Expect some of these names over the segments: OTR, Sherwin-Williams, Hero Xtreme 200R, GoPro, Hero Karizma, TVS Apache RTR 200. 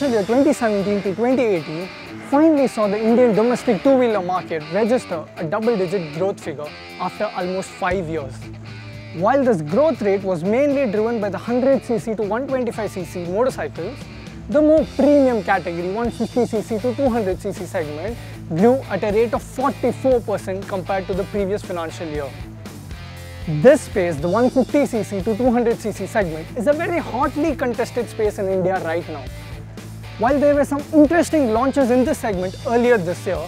financial year 2017 to 2018 finally saw the Indian domestic two-wheeler market register a double-digit growth figure after almost 5 years. While this growth rate was mainly driven by the 100cc to 125cc motorcycles, the more premium category 150cc to 200cc segment grew at a rate of 44% compared to the previous financial year. This space, the 150cc to 200cc segment, is a very hotly contested space in India right now. While there were some interesting launches in this segment earlier this year,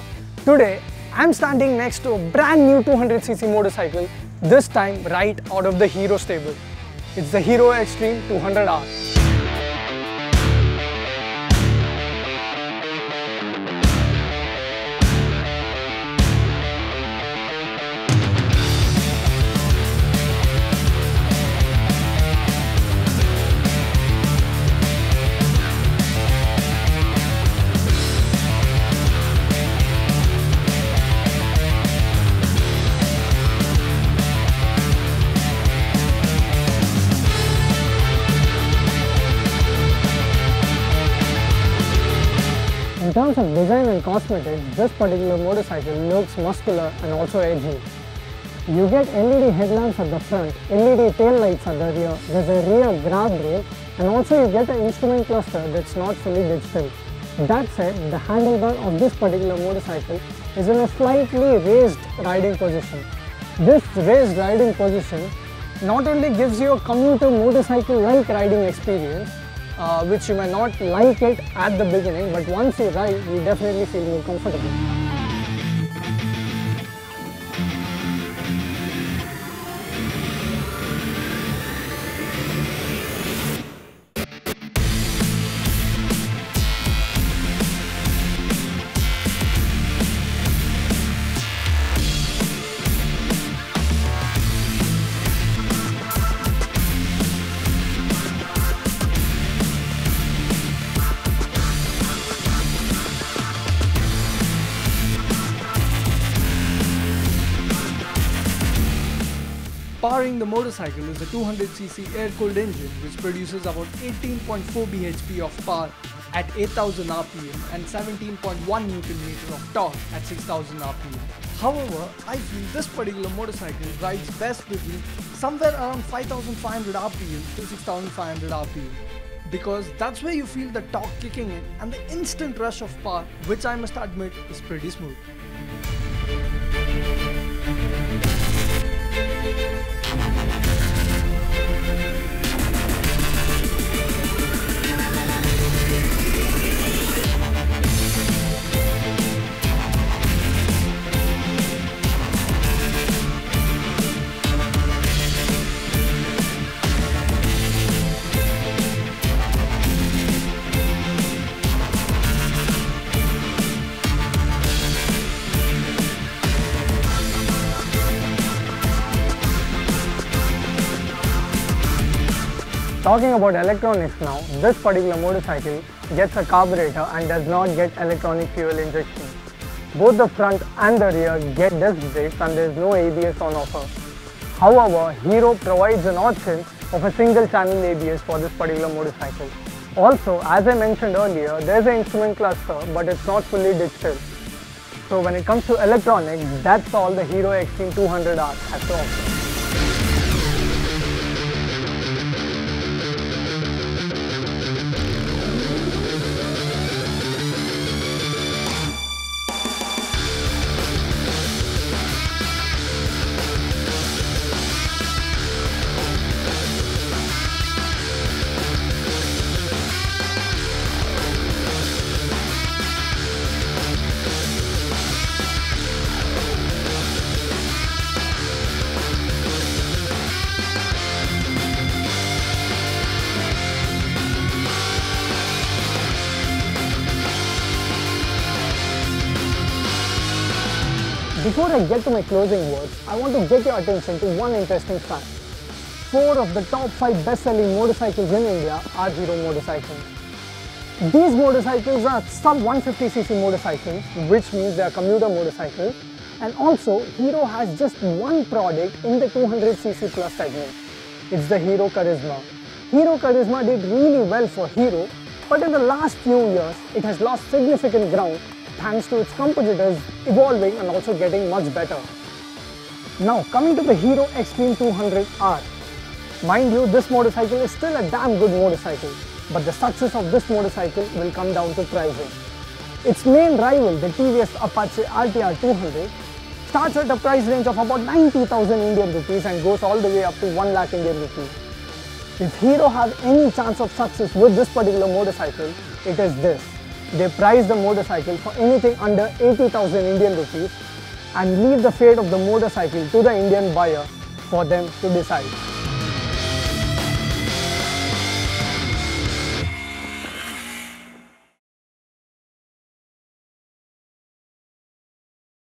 today I'm standing next to a brand new 200cc motorcycle, this time right out of the Hero stable. It's the Hero Xtreme 200R. In terms of design and cosmetics, this particular motorcycle looks muscular and also edgy. You get LED headlamps at the front, LED tail lights at the rear, there's a rear grab rail, and also you get an instrument cluster that's not fully digital. That said, the handlebar of this particular motorcycle is in a slightly raised riding position. This raised riding position not only gives you a commuter motorcycle-like riding experience, which you may not like it at the beginning, but once you ride, you definitely feel more comfortable. Powering the motorcycle is a 200cc air-cooled engine which produces about 18.4 bhp of power at 8000 rpm and 17.1 Nm of torque at 6000 rpm. However, I feel this particular motorcycle rides best between somewhere around 5500 rpm to 6500 rpm because that's where you feel the torque kicking in and the instant rush of power, which I must admit is pretty smooth. Talking about electronics now, this particular motorcycle gets a carburetor and does not get electronic fuel injection. Both the front and the rear get disc brakes and there is no ABS on offer. However, Hero provides an option of a single channel ABS for this particular motorcycle. Also, as I mentioned earlier, there is an instrument cluster but it's not fully digital. So when it comes to electronics, that's all the Hero Xtreme 200R has to offer. Before I get to my closing words, I want to get your attention to one interesting fact. 4 of the top 5 best-selling motorcycles in India are Hero motorcycles. These motorcycles are sub-150cc motorcycles, which means they are commuter motorcycles. And also, Hero has just one product in the 200cc plus segment. It's the Hero Karizma. Hero Karizma did really well for Hero, but in the last few years, it has lost significant ground thanks to its competitors evolving and also getting much better. Now coming to the Hero Xtreme 200R. Mind you, this motorcycle is still a damn good motorcycle, but the success of this motorcycle will come down to pricing. Its main rival, the TVS Apache RTR 200, starts at a price range of about 90,000 Indian rupees and goes all the way up to 1 lakh Indian rupees. If Hero have any chance of success with this particular motorcycle, it is this. They price the motorcycle for anything under 80,000 Indian rupees and leave the fate of the motorcycle to the Indian buyer for them to decide.